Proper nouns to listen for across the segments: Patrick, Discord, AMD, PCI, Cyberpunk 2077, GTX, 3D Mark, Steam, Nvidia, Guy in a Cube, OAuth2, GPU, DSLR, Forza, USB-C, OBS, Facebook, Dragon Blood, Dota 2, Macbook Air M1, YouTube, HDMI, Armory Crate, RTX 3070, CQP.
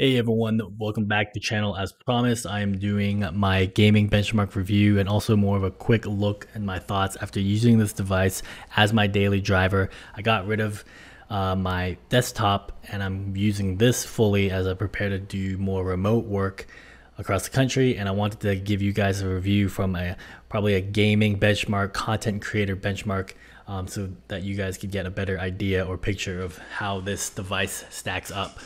Hey everyone, welcome back to the channel. As promised, I am doing my gaming benchmark review and also more of a quick look and my thoughts after using this device as my daily driver. I got rid of my desktop and I'm using this fully as I prepare to do more remote work across the country, and I wanted to give you guys a review from probably a gaming benchmark, content creator benchmark, so that you guys could get a better idea or picture of how this device stacks up.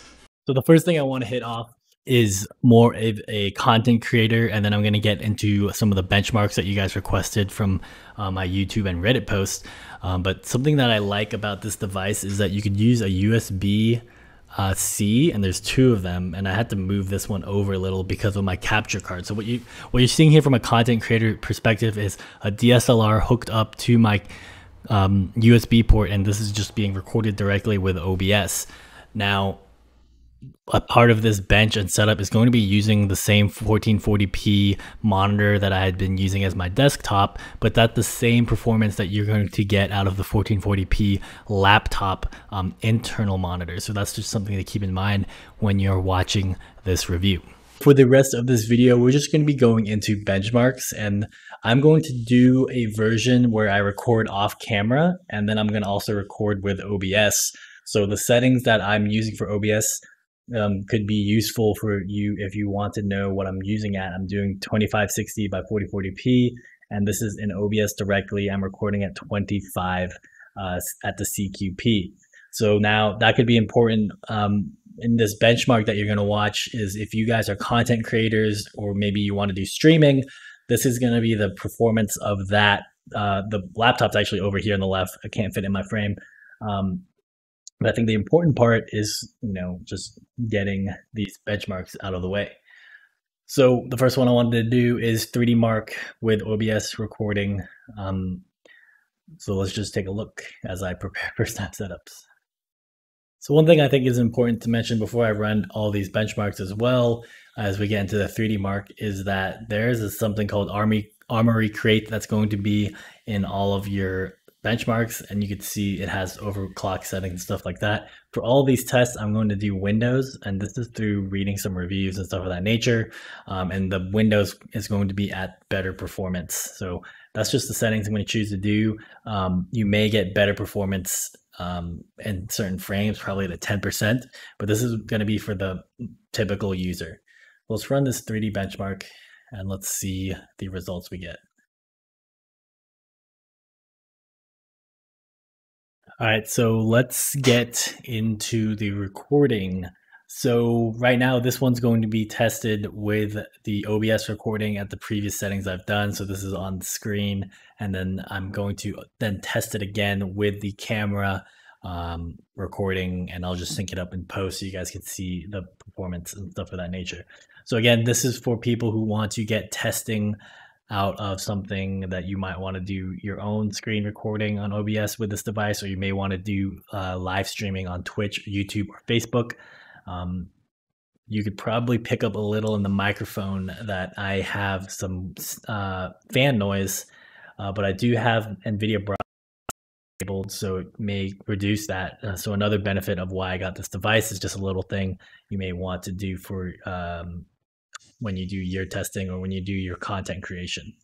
So the first thing I want to hit off is more of a content creator, and then I'm going to get into some of the benchmarks that you guys requested from my YouTube and Reddit posts. But something that I like about this device is that you could use a USB-C, and there's two of them, and I had to move this one over a little because of my capture card. So what you're seeing here from a content creator perspective is a DSLR hooked up to my USB port, and this is just being recorded directly with OBS. Now, a part of this bench and setup is going to be using the same 1440p monitor that I had been using as my desktop, but that's the same performance that you're going to get out of the 1440p laptop internal monitor. So that's just something to keep in mind when you're watching this review. For the rest of this video, we're just going to be going into benchmarks, and I'm going to do a version where I record off camera, and then I'm going to also record with OBS. So the settings that I'm using for OBS could be useful for you if you want to know what I'm using at. I'm doing 2560 by 4040p, and this is in OBS directly. I'm recording at 25 at the CQP. So now that could be important in this benchmark that you're going to watch, is if you guys are content creators or maybe you want to do streaming, this is going to be the performance of that. The laptop's actually over here on the left. I can't fit in my frame. But I think the important part is, you know, just getting these benchmarks out of the way. So the first one I wanted to do is 3D Mark with OBS recording. So let's just take a look as I prepare for snap setups. So one thing I think is important to mention before I run all these benchmarks as well as we get into the 3D Mark is that there's something called Armory Crate that's going to be in all of your benchmarks, and you can see it has overclock settings and stuff like that. For all these tests, I'm going to do Windows, and this is through reading some reviews and stuff of that nature. And the Windows is going to be at better performance. So that's just the settings I'm going to choose to do. You may get better performance in certain frames, probably at 10%, but this is going to be for the typical user. Let's run this 3D benchmark and let's see the results we get. All right, so let's get into the recording. So right now, this one's going to be tested with the OBS recording at the previous settings I've done. So this is on screen, and then I'm going to then test it again with the camera recording, and I'll just sync it up in post so you guys can see the performance and stuff of that nature. So again, this is for people who want to get testing out of something that you might want to do your own screen recording on OBS with this device, or you may want to do live streaming on Twitch, YouTube, or Facebook. You could probably pick up a little in the microphone that I have some fan noise, but I do have Nvidia broadcast enabled, so it may reduce that. So another benefit of why I got this device is just a little thing you may want to do for when you do your testing or when you do your content creation.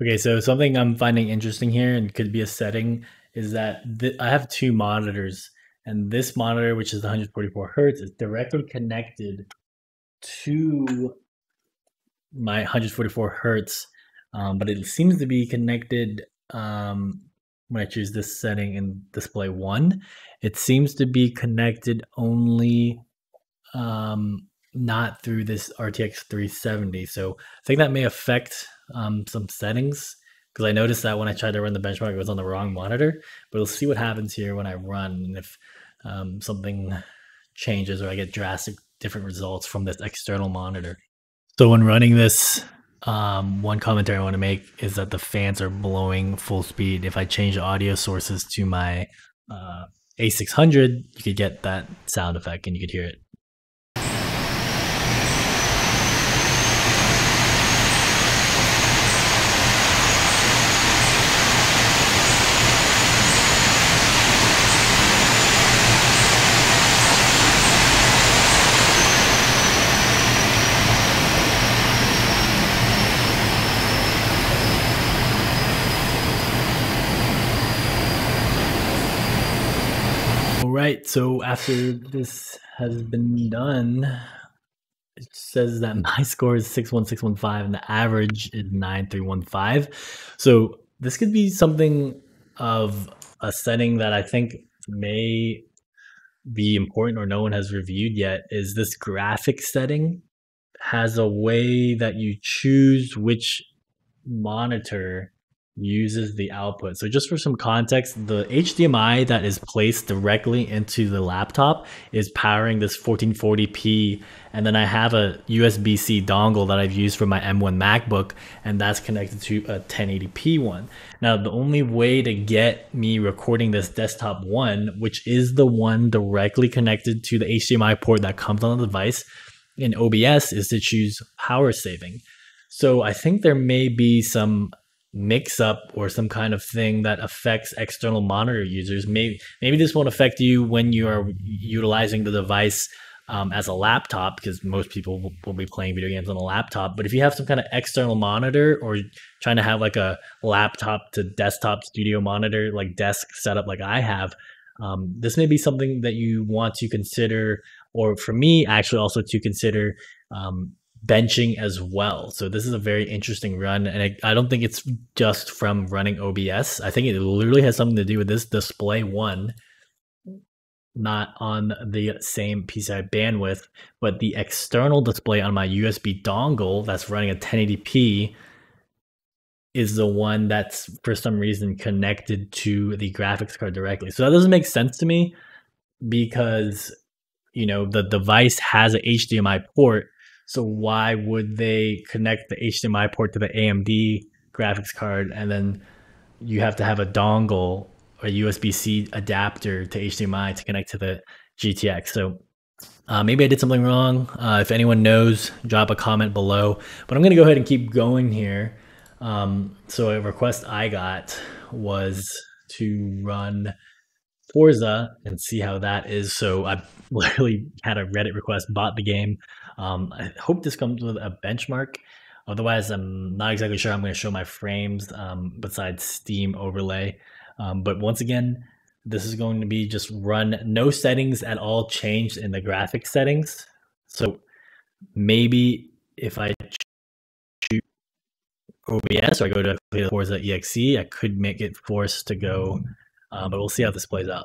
Okay, so something I'm finding interesting here and could be a setting is that I have two monitors, and this monitor, which is 144 Hertz, is directly connected to my 144 Hertz, but it seems to be connected when I choose this setting in display one. It seems to be connected only not through this RTX 3070. So I think that may affect some settings, because I noticed that when I tried to run the benchmark, it was on the wrong monitor. But we'll see what happens here when I run, and if something changes or I get drastic different results from this external monitor. So when running this, one commentary I want to make is that the fans are blowing full speed. If I change the audio sources to my A600, you could get that sound effect and you could hear it. right, so after this has been done, it says that my score is 61615 and the average is 9315. So this could be something of a setting that I think may be important or no one has reviewed yet, is this graphic setting has a way that you choose which monitor uses the output. So just for some context, the HDMI that is placed directly into the laptop is powering this 1440p, and then I have a USB-C dongle that I've used for my M1 MacBook, and that's connected to a 1080p one. Now the only way to get me recording this desktop one, which is the one directly connected to the HDMI port that comes on the device in OBS, is to choose power saving. So I think there may be some mix up or some kind of thing that affects external monitor users. Maybe this won't affect you when you are utilizing the device as a laptop, because most people will be playing video games on a laptop. But if you have some kind of external monitor, or trying to have like a laptop to desktop studio monitor, like desk setup like I have, this may be something that you want to consider, or for me actually also to consider benching as well. So this is a very interesting run, and I don't think it's just from running OBS. I think it literally has something to do with this display one not on the same PCI bandwidth, but the external display on my USB dongle that's running a 1080p is the one that's for some reason connected to the graphics card directly. So that doesn't make sense to me, because you know the device has an HDMI port. So why would they connect the HDMI port to the AMD graphics card, and then you have to have a dongle or USB-C adapter to HDMI to connect to the GTX? So maybe I did something wrong. If anyone knows, drop a comment below. But I'm going to go ahead and keep going here. So a request I got was to run Forza and see how that is. So I literally had a Reddit request, bought the game. I hope this comes with a benchmark. Otherwise, I'm not exactly sure I'm going to show my frames besides Steam overlay. But once again, this is going to be just run, no settings at all changed in the graphic settings. So maybe if I choose OBS or I go to Forza.exe, I could make it forced to go, but we'll see how this plays out.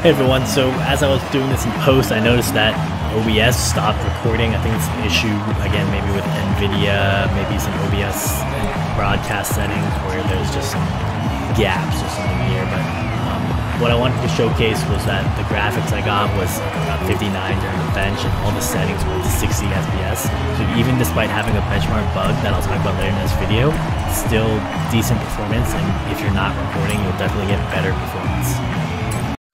Hey everyone, so as I was doing this in post, I noticed that OBS stopped recording. I think it's an issue, again, maybe with Nvidia, maybe some OBS broadcast settings where there's just some gaps or something here. But what I wanted to showcase was that the graphics I got was about 59 during the bench, and all the settings were 60 FPS. So even despite having a benchmark bug that I'll talk about later in this video, still decent performance, and if you're not recording, you'll definitely get better performance.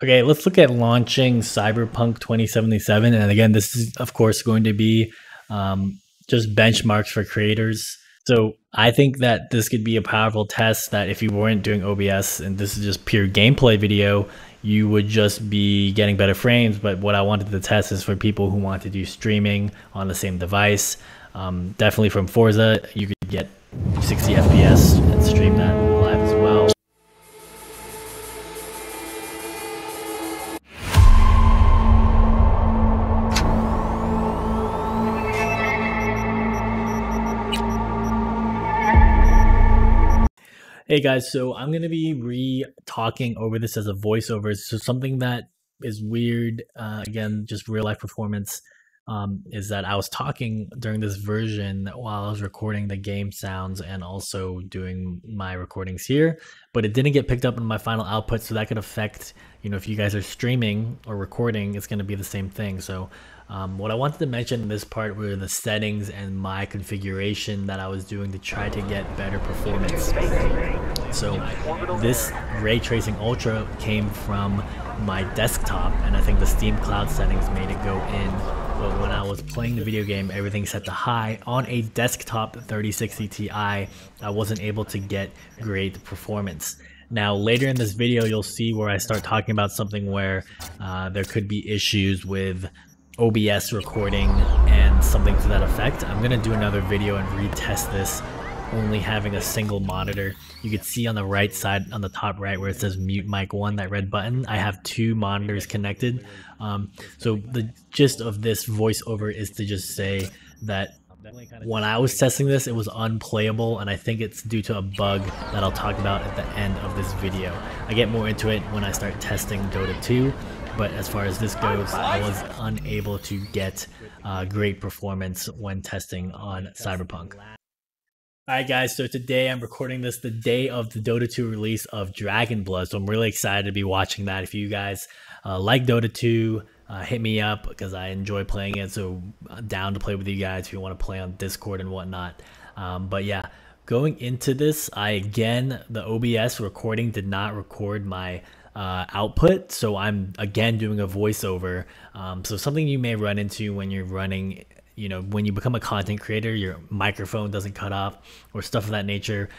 Okay, let's look at launching Cyberpunk 2077. And again, this is, of course, going to be just benchmarks for creators. So I think that this could be a powerful test that if you weren't doing OBS and this is just pure gameplay video, you would just be getting better frames. But what I wanted to test is for people who want to do streaming on the same device. Definitely from Forza, you could get 60 FPS and stream that live as well. Hey guys, so I'm going to be re-talking over this as a voiceover. So something that is weird, again, just real life performance is that I was talking during this version while I was recording the game sounds and also doing my recordings here, but it didn't get picked up in my final output, so that could affect, you know, if you guys are streaming or recording, it's going to be the same thing. So what I wanted to mention in this part were the settings and my configuration that I was doing to try to get better performance. So this Ray Tracing Ultra came from my desktop, and I think the Steam Cloud settings made it go in. But when I was playing the video game, everything set to high. On a desktop 3060 Ti, I wasn't able to get great performance. Now, later in this video, you'll see where I start talking about something where there could be issues with OBS recording and something to that effect. I'm going to do another video and retest this, only having a single monitor. You can see on the right side, on the top right, where it says mute mic 1, that red button, I have two monitors connected. So the gist of this voiceover is to just say that when I was testing this, it was unplayable, and I think it's due to a bug that I'll talk about at the end of this video. I get more into it when I start testing Dota 2, but as far as this goes, I was unable to get great performance when testing on Cyberpunk. Alright guys, so today I'm recording this the day of the Dota 2 release of Dragon Blood, so I'm really excited to be watching that. If you guys like Dota 2, hit me up because I enjoy playing it, so I'm down to play with you guys if you want to play on Discord and whatnot. But yeah, going into this, again, the OBS recording did not record my output, so I'm again doing a voiceover. So something you may run into when you're running, you know, when you become a content creator, your microphone doesn't cut off or stuff of that nature.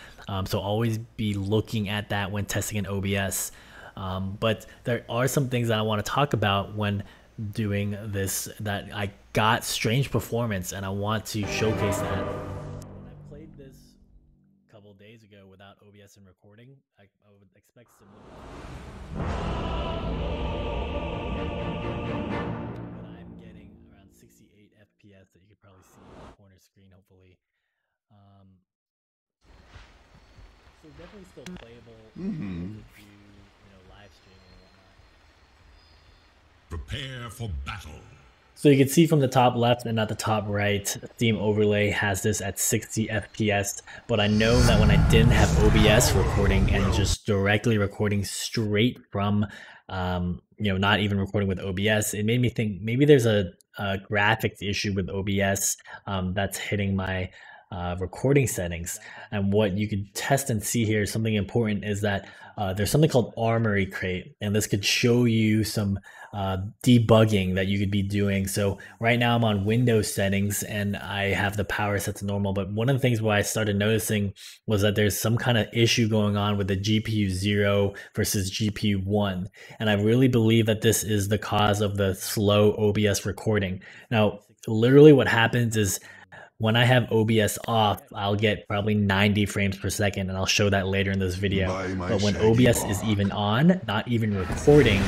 So always be looking at that when testing an OBS. But there are some things that I want to talk about when doing this, that I got strange performance, and I want to showcase that. When I played this a couple days ago without OBS and recording, I would expect similar. That you could probably see in the corner screen, hopefully. So definitely still playable. If you know, live streaming and whatnot. Prepare for battle. So you can see from the top left and not the top right, Steam Overlay has this at 60 FPS, but I know that when I didn't have OBS recording and just directly recording straight from, you know, not even recording with OBS, it made me think maybe there's a graphics issue with OBS that's hitting my recording settings. And what you could test and see here, something important, is that there's something called Armory Crate, and this could show you some debugging that you could be doing. So right now I'm on Windows settings and I have the power set to normal, but one of the things where I started noticing was that there's some kind of issue going on with the GPU 0 versus GPU 1, and I really believe that this is the cause of the slow OBS recording. Now literally what happens is when I have OBS off, I'll get probably 90 frames per second, and I'll show that later in this video. But when OBS is even on, not even recording,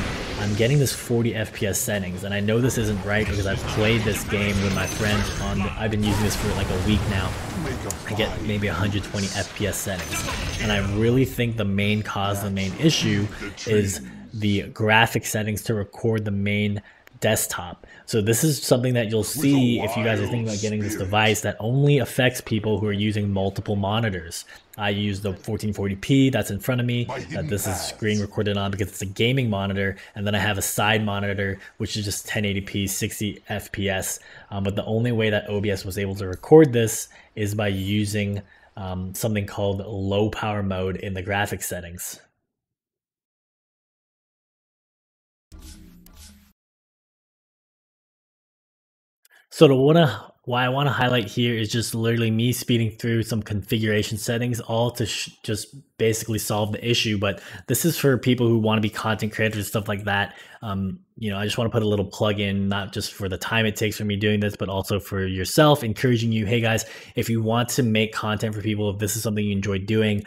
I'm getting this 40 FPS settings, and I know this isn't right because I've played this game with my friends on the, I've been using this for like a week now. I get maybe 120 FPS settings, and I really think the main cause, the main issue, is the graphic settings to record the main desktop. So this is something that you'll see if you guys are thinking about getting this device, that only affects people who are using multiple monitors. I use the 1440p that's in front of me, that this is screen recorded on because it's a gaming monitor, and then I have a side monitor which is just 1080p 60 fps. But the only way that OBS was able to record this is by using something called low power mode in the graphics settings. So why I want to highlight here is just literally me speeding through some configuration settings, all to just basically solve the issue. But this is for people who want to be content creators and stuff like that. You know, I just want to put a little plug in, not just for the time it takes for me doing this, but also for yourself, encouraging you, hey guys, if you want to make content for people, if this is something you enjoy doing,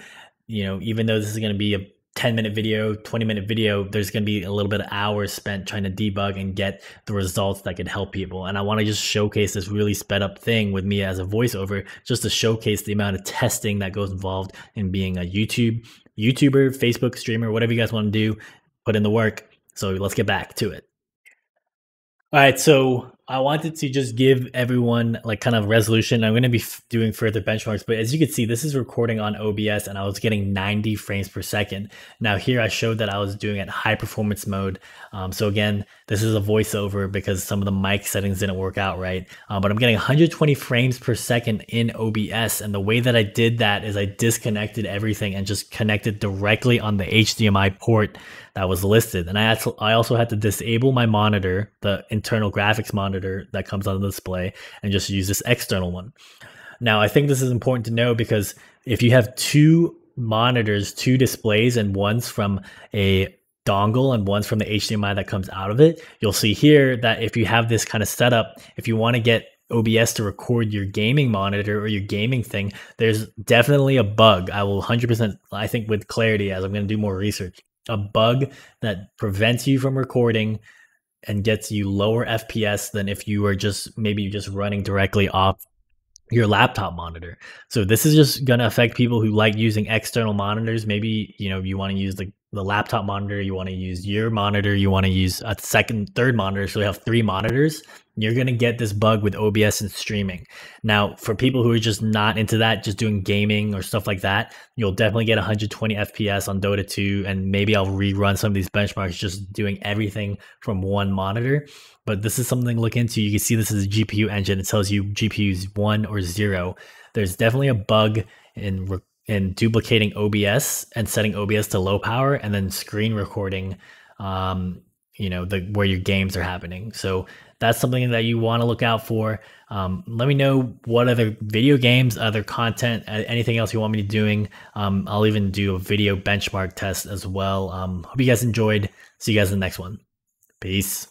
you know, even though this is going to be a 10-minute video, 20-minute video, there's going to be a little bit of hours spent trying to debug and get the results that could help people. And I want to just showcase this really sped up thing with me as a voiceover, just to showcase the amount of testing that goes involved in being a YouTuber, Facebook streamer, whatever you guys want to do, put in the work. So let's get back to it. All right, so I wanted to just give everyone like kind of resolution. I'm going to be doing further benchmarks, but as you can see, this is recording on OBS and I was getting 90 frames per second. Now here I showed that I was doing it high performance mode. So again, this is a voiceover because some of the mic settings didn't work out right. But I'm getting 120 frames per second in OBS. And the way that I did that is I disconnected everything and just connected directly on the HDMI port that was listed. And I also had to disable my monitor, the internal graphics monitor that comes on the display, and just use this external one. Now, I think this is important to know because if you have two monitors, two displays, and one's from a dongle and one's from the HDMI that comes out of it, you'll see here that if you have this kind of setup, if you want to get OBS to record your gaming monitor or your gaming thing, there's definitely a bug. I will 100%, I think with clarity, as I'm going to do more research, a bug that prevents you from recording and gets you lower FPS than if you were just maybe just running directly off your laptop monitor. So this is just going to affect people who like using external monitors. Maybe, you know, you want to use the laptop monitor, you want to use your monitor, you want to use a second, third monitor. So you have three monitors. You're going to get this bug with OBS and streaming. Now, for people who are just not into that, just doing gaming or stuff like that, you'll definitely get 120 FPS on Dota 2. And maybe I'll rerun some of these benchmarks, just doing everything from one monitor. But this is something to look into. You can see this is a GPU engine. It tells you GPUs 1 or 0. There's definitely a bug in duplicating OBS and setting OBS to low power and then screen recording, you know, where your games are happening. So that's something that you want to look out for. Let me know what other video games, other content, anything else you want me to doing. I'll even do a video benchmark test as well. Hope you guys enjoyed. See you guys in the next one. Peace.